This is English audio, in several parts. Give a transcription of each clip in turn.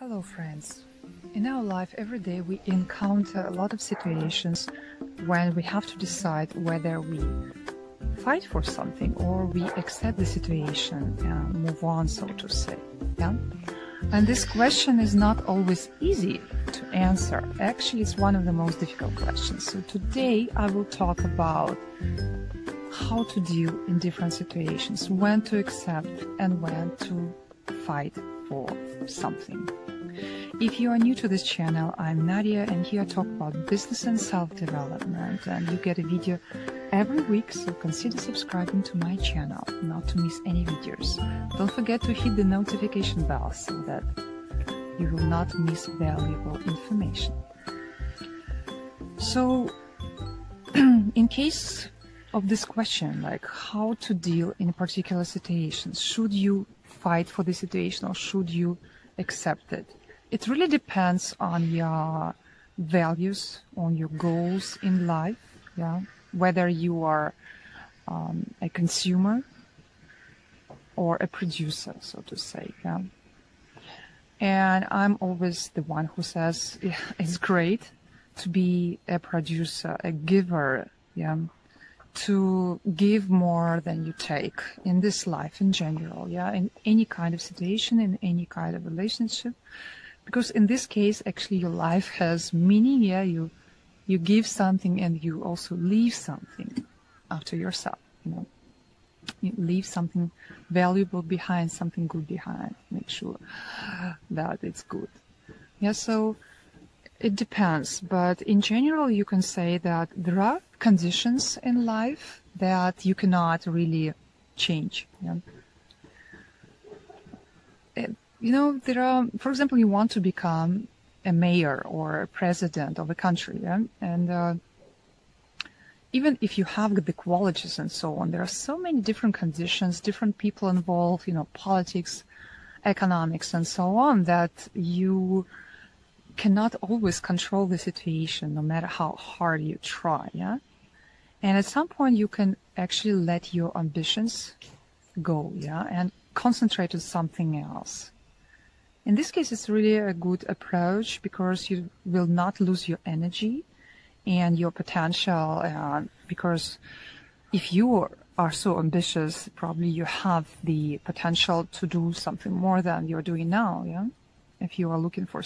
Hello friends, in our life every day we encounter a lot of situations when we have to decide whether we fight for something or we accept the situation and move on, so to say. And this question is not always easy to answer. Actually, it's one of the most difficult questions. So today I will talk about how to deal in different situations, when to accept and when to fight for something. If you are new to this channel, I'm Nadia, and here I talk about business and self-development, and you get a video every week, so consider subscribing to my channel not to miss any videos. Don't forget to hit the notification bell so that you will not miss valuable information. So in case of this question, like how to deal in particular situations, should you fight for the situation or should you accept it? It really depends on your values, on your goals in life, whether you are a consumer or a producer, so to say. And I'm always the one who says it's great to be a producer, a giver, to give more than you take in this life in general, in any kind of situation, in any kind of relationship. Because in this case, actually, your life has meaning. You give something and you also leave something after yourself. You leave something valuable behind, something good behind. Make sure that it's good. So it depends. But in general, you can say that there are conditions in life that you cannot really change. There are, for example, you want to become a mayor or a president of a country, and even if you have the qualities and so on, there are so many different conditions, different people involved, politics, economics, and so on, that you cannot always control the situation, no matter how hard you try, And at some point, you can actually let your ambitions go, and concentrate on something else. In this case, it's really a good approach because you will not lose your energy and your potential. Because if you are so ambitious, probably you have the potential to do something more than you're doing now. If you are looking for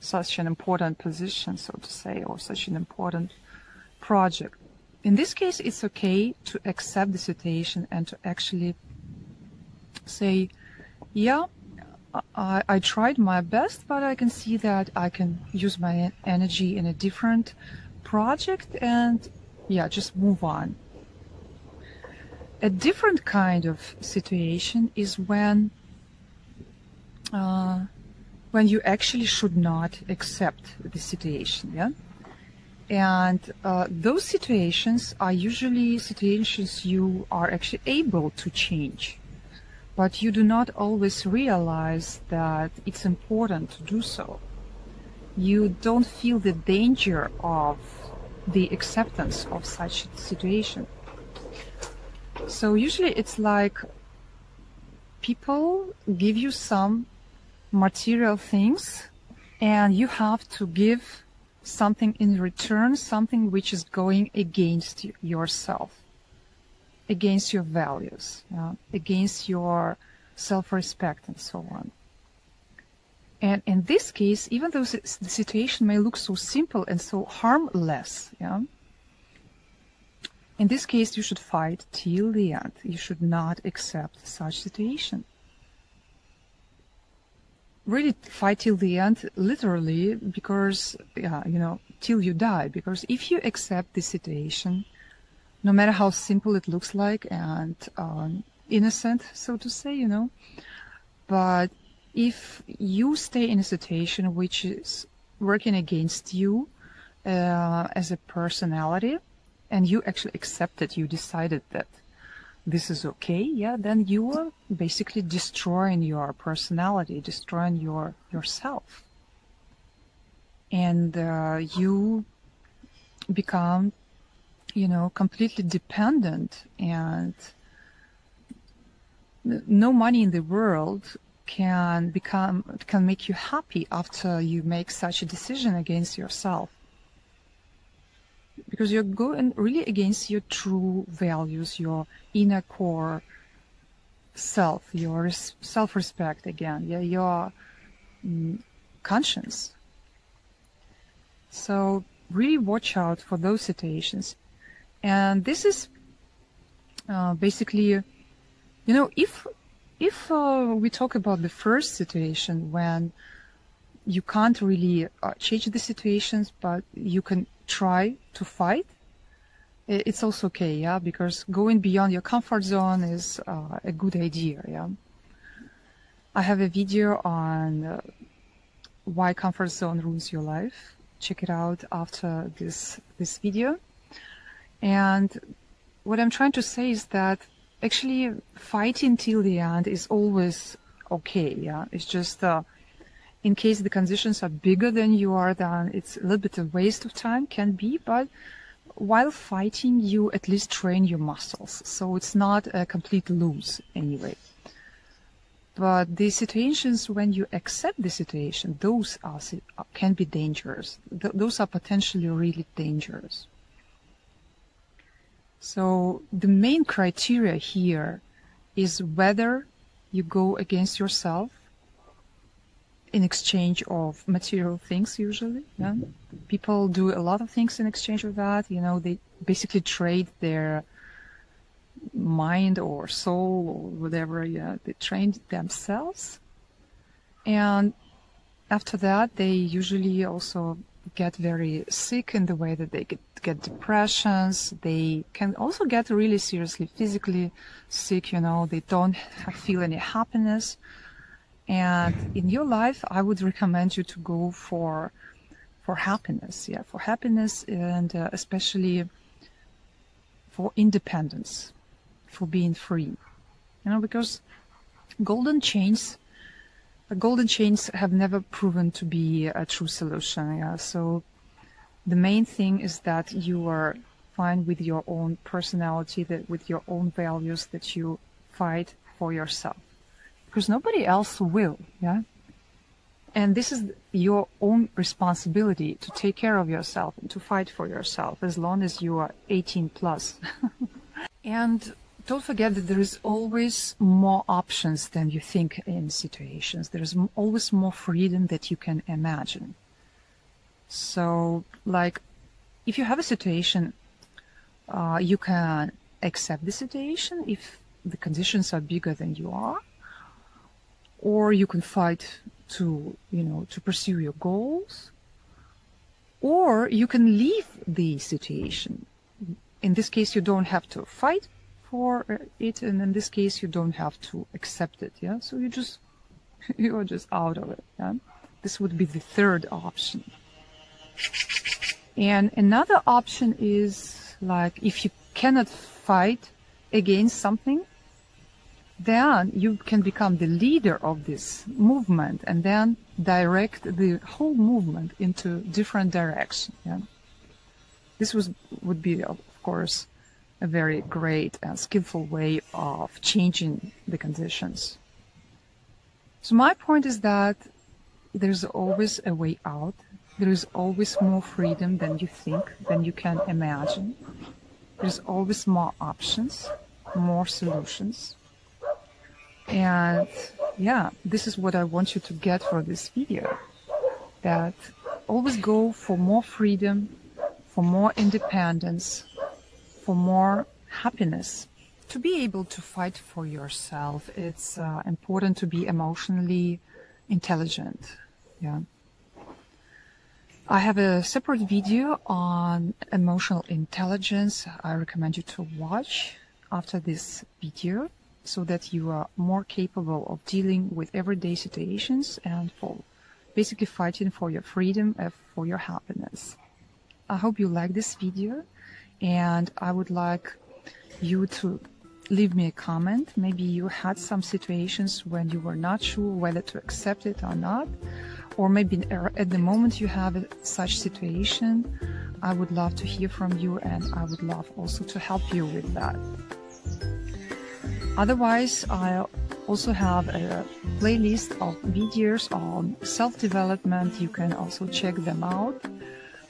such an important position, so to say, or such an important project. In this case, it's okay to accept the situation and to actually say, I tried my best, but I can see that I can use my energy in a different project and, just move on. A different kind of situation is when you actually should not accept the situation, And those situations are usually situations you are actually able to change. But you do not always realize that it's important to do so. You don't feel the danger of the acceptance of such a situation. So usually it's like people give you some material things and you have to give something in return, something which is going against yourself, against your values, against your self-respect and so on. And in this case, even though the situation may look so simple and so harmless, in this case you should fight till the end. You should not accept such situation. Really fight till the end, literally, because, till you die. Because if you accept the situation, no matter how simple it looks like and innocent, so to say, but if you stay in a situation which is working against you as a personality, and you actually accept it, you decided that this is okay, then you are basically destroying your personality, destroying yourself. And you become completely dependent, and no money in the world can make you happy after you make such a decision against yourself, because you're going really against your true values, your inner core self, your self-respect again, your conscience. So really watch out for those situations. And this is basically, you know, if we talk about the first situation when you can't really change the situations, but you can try to fight, it's also okay, yeah, because going beyond your comfort zone is a good idea, yeah. I have a video on why comfort zone ruins your life. Check it out after this video. And what I'm trying to say is that actually fighting till the end is always okay, yeah. It's just in case the conditions are bigger than you are, then it's a little bit of waste of time, can be, but while fighting you at least train your muscles, so it's not a complete lose anyway. But the situations when you accept the situation, those can be dangerous. Those are potentially really dangerous. So the main criteria here is whether you go against yourself in exchange of material things, usually. Yeah? People do a lot of things in exchange of that. You know, they basically trade their mind or soul or whatever. Yeah? They trade themselves. And after that, they usually also get very sick in the way that they get depressions. They can also get really seriously physically sick, you know. They don't feel any happiness. And in your life, I would recommend you to go for happiness, yeah, for happiness, and especially for independence, for being free, you know, because golden chains have never proven to be a true solution, yeah. So the main thing is that you are fine with your own personality, that with your own values, that you fight for yourself. Because nobody else will, yeah. And this is your own responsibility to take care of yourself and to fight for yourself as long as you are 18+. And don't forget that there is always more options than you think in situations. There is always more freedom that you can imagine. So, like, if you have a situation, you can accept the situation if the conditions are bigger than you are. Or you can fight to, you know, to pursue your goals. Or you can leave the situation. In this case, you don't have to fight for it, and in this case, you don't have to accept it. Yeah, so you are just out of it. Yeah? This would be the third option. And another option is, like, if you cannot fight against something, then you can become the leader of this movement and then direct the whole movement into different direction. Yeah? This would be, of course, a very great and skillful way of changing the conditions. So my point is that there's always a way out. There is always more freedom than you think, than you can imagine. There's always more options, more solutions. And yeah, this is what I want you to get for this video, that always go for more freedom, for more independence, for more happiness. To be able to fight for yourself, it's important to be emotionally intelligent. Yeah, I have a separate video on emotional intelligence. I recommend you to watch after this video, so that you are more capable of dealing with everyday situations and for basically fighting for your freedom and for your happiness. I hope you like this video, and I would like you to leave me a comment. Maybe you had some situations when you were not sure whether to accept it or not, or maybe at the moment you have such situation. I would love to hear from you, and I would love also to help you with that. Otherwise, I also have a playlist of videos on self-development. You can also check them out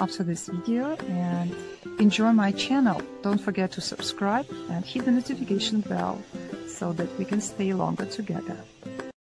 after this video and enjoy my channel. Don't forget to subscribe and hit the notification bell so that we can stay longer together.